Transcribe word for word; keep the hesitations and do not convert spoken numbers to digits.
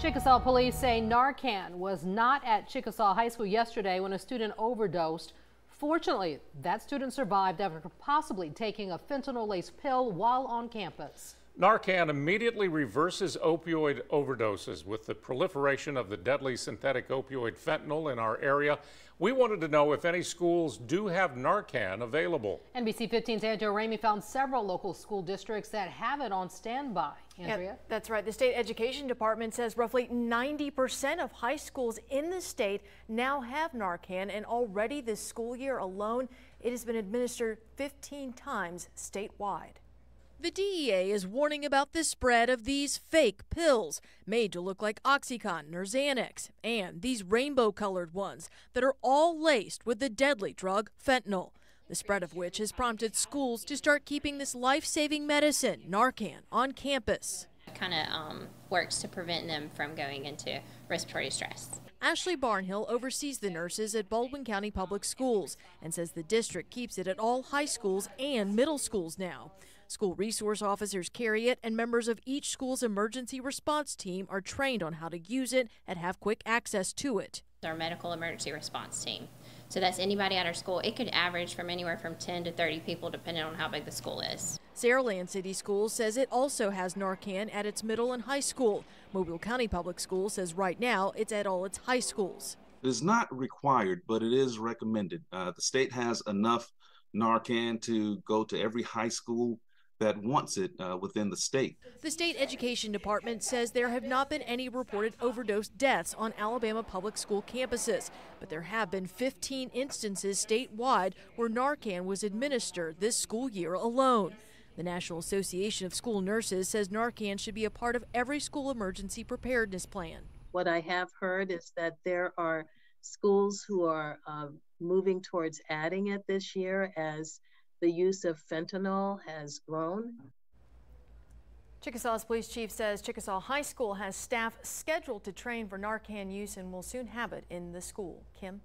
Chickasaw police say Narcan was not at Chickasaw High School yesterday when a student overdosed. Fortunately, that student survived after possibly taking a fentanyl-laced pill while on campus. Narcan immediately reverses opioid overdoses. With the proliferation of the deadly synthetic opioid fentanyl in our area, we wanted to know if any schools do have Narcan available. N B C fifteen's Andrea Ramey found several local school districts that have it on standby. Andrea? Yeah, that's right. The state education department says roughly ninety percent of high schools in the state now have Narcan, and already this school year alone, it has been administered fifteen times statewide. The D E A is warning about the spread of these fake pills made to look like OxyContin or Xanax, and these rainbow-colored ones that are all laced with the deadly drug fentanyl, the spread of which has prompted schools to start keeping this life-saving medicine, Narcan, on campus. It kind of um, works to prevent them from going into respiratory stress. Ashley Barnhill oversees the nurses at Baldwin County Public Schools and says the district keeps it at all high schools and middle schools now. School resource officers carry it, and members of each school's emergency response team are trained on how to use it and have quick access to it. Our medical emergency response team. So that's anybody at our school. It could average from anywhere from ten to thirty people depending on how big the school is. Saraland City Schools says it also has Narcan at its middle and high school. Mobile County Public School says right now it's at all its high schools. It is not required, but it is recommended. Uh, the state has enough Narcan to go to every high school that wants it uh, within the state. The state education department says there have not been any reported overdose deaths on Alabama public school campuses, but there have been fifteen instances statewide where Narcan was administered this school year alone. The National Association of School Nurses says Narcan should be a part of every school emergency preparedness plan. What I have heard is that there are schools who are uh, moving towards adding it this year as the use of fentanyl has grown. Chickasaw's police chief says Chickasaw High School has staff scheduled to train for Narcan use and will soon have it in the school. Kim?